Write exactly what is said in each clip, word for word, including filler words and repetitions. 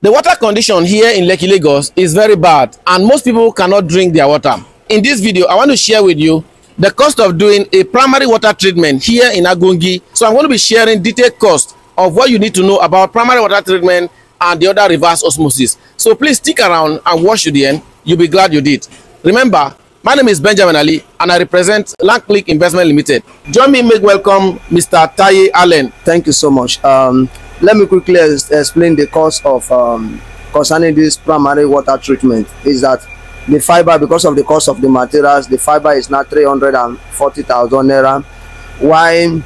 The water condition here in Lekki Lagos is very bad, and most people cannot drink their water. In this video, I want to share with you the cost of doing a primary water treatment here in Agungi. So I'm going to be sharing detailed cost of what you need to know about primary water treatment and the other reverse osmosis. So please stick around and watch to the end. You'll be glad you did. Remember, my name is Benjamin Ali, and I represent Land Click Investment Limited. Join me in making welcome Mister Taiye Allen. Thank you so much. Um, let me quickly explain the cost of um, concerning this primary water treatment. Is that the fiber, because of the cost of the materials, the fiber is now three hundred and forty thousand naira. While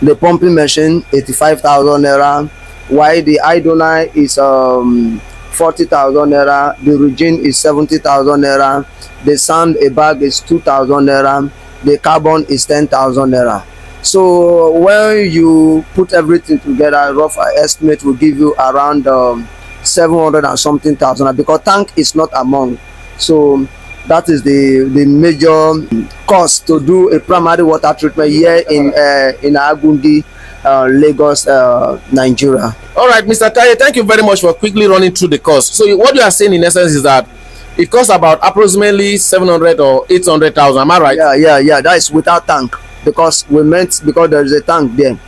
the pumping machine eighty five thousand naira. While the idonite is um forty thousand naira. The regime is seventy thousand naira. The sand a bag is two thousand naira. The carbon is ten thousand naira. So when you put everything together, rough estimate will give you around um, seven hundred and something thousand, because tank is not among. So that is the the major cost to do a primary water treatment here in uh, in Agungi, uh, Lagos, uh, Nigeria. All right, Mister Taiye, thank you very much for quickly running through the cost. So what you are saying in essence is that it costs about approximately seven hundred or eight hundred thousand. Am I right? Yeah, yeah, yeah. That is without tank. Because we meant because there is a tank there.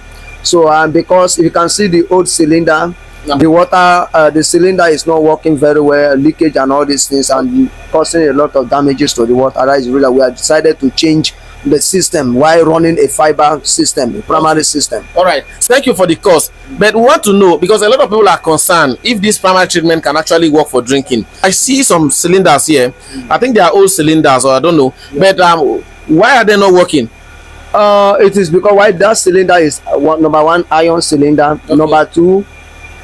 So uh, because you can see the old cylinder, yeah. The water, uh, the cylinder is not working very well, leakage and all these things, and causing a lot of damages to the water. That is really, we have decided to change the system while running a fiber system, a primary system. All right, thank you for the cost. But we want to know, because a lot of people are concerned if this primary treatment can actually work for drinking. I see some cylinders here. Mm-hmm. I think they are old cylinders, or I don't know. Yeah. But um, why are they not working? Uh it is because why that cylinder is uh, one, number one iron cylinder. Okay. Number two,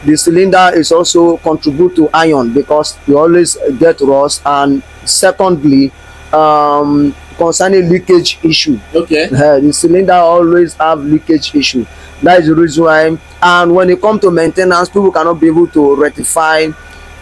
the cylinder is also contribute to iron, because you always get rust. And secondly, um concerning leakage issue. Okay. Uh, the cylinder always have leakage issue. That is the reason why. And when it comes to maintenance, people cannot be able to rectify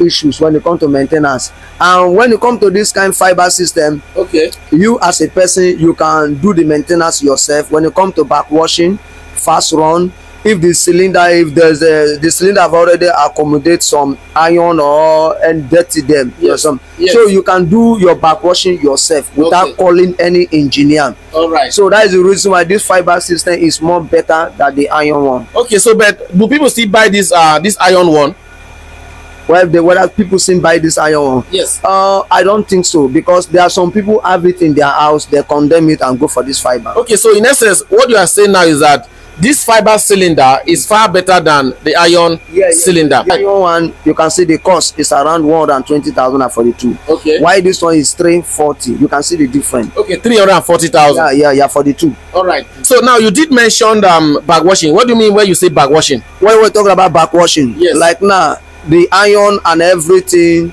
issues when it comes to maintenance. And when it comes to this kind of fiber system, okay, you as a person, you can do the maintenance yourself. When it comes to backwashing, fast run, if the cylinder, if there's a the cylinder have already accommodate some iron or and dirty them. Yes. Or some. Yes. So you can do your backwashing yourself without, okay, calling any engineer. All right. So that is the reason why this fiber system is more better than the iron one. Okay. So, but do people still buy this uh this iron one? Well, the whether people seem buy this iron. Yes. Uh, I don't think so, because there are some people have it in their house, they condemn it and go for this fiber. Okay, so in essence, what you are saying now is that this fiber cylinder is far better than the iron, yeah, yeah, cylinder. The iron one, you can see the cost is around one hundred and twenty thousand and forty-two. Okay. Why this one is three forty? You can see the difference. Okay, three hundred and forty thousand. Yeah, yeah, yeah, forty-two. All right. So now you did mention um backwashing. What do you mean when you say backwashing? When we're talking about backwashing, yes, like now. Nah, the iron and everything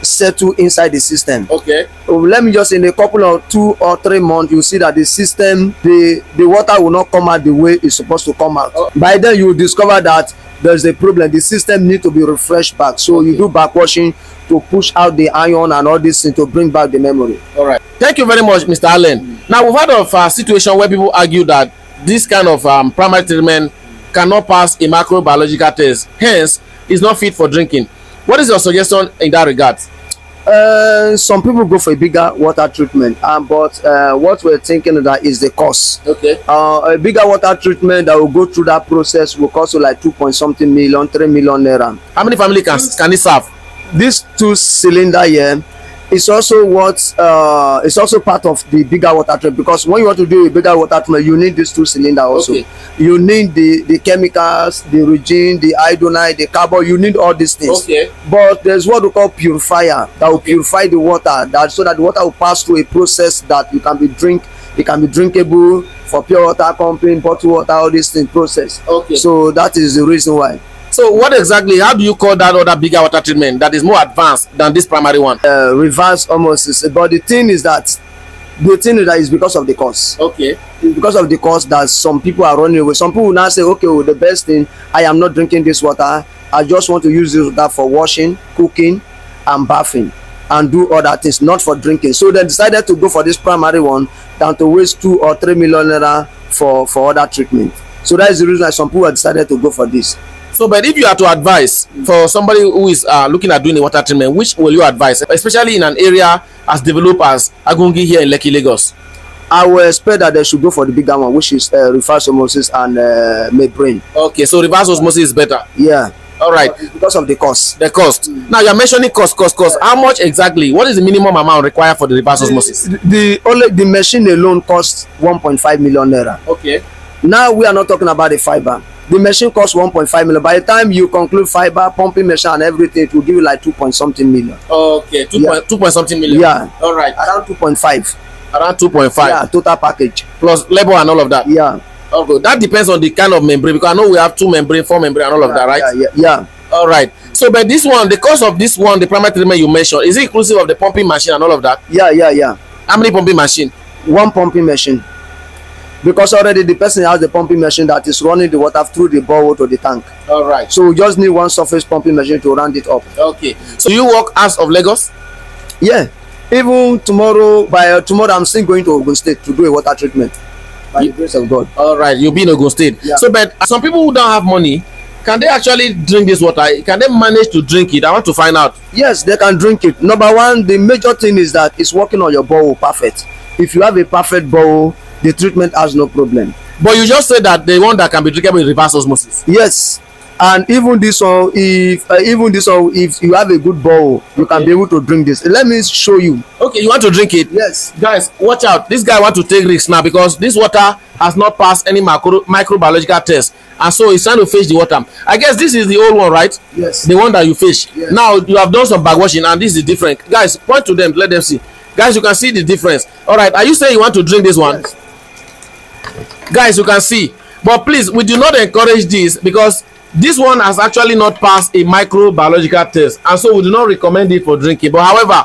settle inside the system. Okay. Let me just, in a couple of two or three months, you see that the system, the the water will not come out the way it's supposed to come out. Oh. By then, you discover that there's a problem. The system needs to be refreshed back. So okay, you do backwashing to push out the iron and all this to bring back the memory. All right. Thank you very much, Mister Allen. Mm-hmm. Now, we've had of a situation where people argue that this kind of um, primary treatment cannot pass a microbiological test. Hence, is not fit for drinking. What is your suggestion in that regard? Uh, some people go for a bigger water treatment, um, but uh, what we're thinking of that is the cost. Okay. Uh, a bigger water treatment that will go through that process will cost you like two point something million, three million naira. How many family can can it serve? This two cylinder here is also what uh, it's also part of the bigger water treatment, because when you want to do a bigger water treatment, you need these two cylinders also. Okay. You need the the chemicals, the regime, the idonite, the carbon. You need all these things. Okay. But there's what we call purifier that will purify the water, that so that the water will pass through a process that you can be drink, it can be drinkable for pure water company, bottled water, all these things process. Okay. So that is the reason why. So what exactly, how do you call that other bigger water treatment that is more advanced than this primary one? Uh, reverse osmosis. But the thing is that, the thing is that is because of the cost. Okay. It's because of the cost that some people are running away. Some people will now say, okay, well, the best thing, I am not drinking this water. I just want to use this water for washing, cooking, and bathing, and do other things, not for drinking. So they decided to go for this primary one than to waste two or three million naira for, for other treatment. So that is the reason why some people have decided to go for this. So, but if you are to advise for somebody who is uh, looking at doing a water treatment, which will you advise, especially in an area as developed as Agungi here in Lekki Lagos? I will expect that they should go for the bigger one, which is uh, reverse osmosis and uh, membrane. Okay, so reverse osmosis is better. Yeah. All right. Because of the cost. The cost. Mm. Now, you're mentioning cost, cost, cost. Yeah. How much exactly? What is the minimum amount required for the reverse osmosis? The, the, only, the machine alone costs one point five million naira. Okay. Now, we are not talking about the fiber. The machine costs one point five million. By the time you conclude fiber, pumping machine and everything, it will give you like two point something million. Okay. two, yeah. point, two point something million. Yeah. All right. Around two point five. Around two point five. Yeah, total package plus labor and all of that. Yeah. Okay, that depends on the kind of membrane, because I know we have two membrane, four membrane and all yeah, of that, right? Yeah, yeah, yeah. All right. So but this one, the cost of this one, the primary treatment you mentioned, is it inclusive of the pumping machine and all of that? Yeah, yeah, yeah. How many pumping machine? One pumping machine, because already the person has the pumping machine that is running the water through the borehole to the tank. All right. So we just need one surface pumping machine to round it up. Okay. So you work out of Lagos? Yeah. Even tomorrow, by uh, tomorrow, I'm still going to Ogun State to do a water treatment. By you, the grace of God. All right, you'll be in Ogun State. Yeah. So, but some people who don't have money, can they actually drink this water? Can they manage to drink it? I want to find out. Yes, they can drink it. Number one, the major thing is that it's working on your borehole perfect. If you have a perfect borehole, the treatment has no problem. But you just said that the one that can be drinkable is reverse osmosis. Yes. And even this one, if uh, even this one, if you have a good bowl, you okay. can be able to drink this. Let me show you. Okay, you want to drink it? Yes. Guys, watch out. This guy want to take risks now, because this water has not passed any micro microbiological test, and so he's trying to fish the water. I guess this is the old one, right? Yes. The one that you fish. Yes. Now you have done some backwashing, and this is different. Guys, point to them. Let them see. Guys, you can see the difference. All right. Are you saying you want to drink this one? Yes. Guys, you can see. But please, we do not encourage this, because this one has actually not passed a microbiological test, and so we do not recommend it for drinking. But however,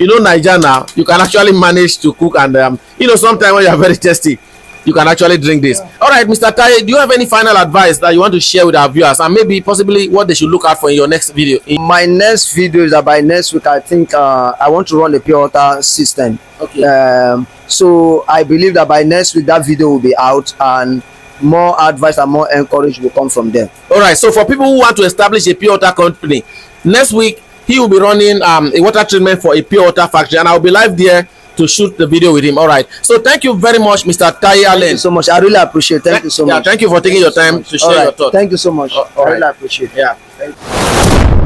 you know, Nigeria now, you can actually manage to cook, and um, you know, sometimes when you are very thirsty, you can actually drink this. Yeah. All right, Mister Taiye, do you have any final advice that you want to share with our viewers, and maybe possibly what they should look out for in your next video? In my next video is that by next week, I think uh, I want to run a pure water system. Okay. Um, so I believe that by next week that video will be out, and more advice and more encouragement will come from them. All right, so for people who want to establish a pure water company, next week he will be running um a water treatment for a pure water factory, and I'll be live there to shoot the video with him. All right, so thank you very much, Mr. Taiye Allen. Thank you so much. I really appreciate it. thank, thank you so yeah, much. Thank you for taking thank your time so to share right. your thoughts. Thank you so much. All I really right. appreciate it. Yeah, thank you.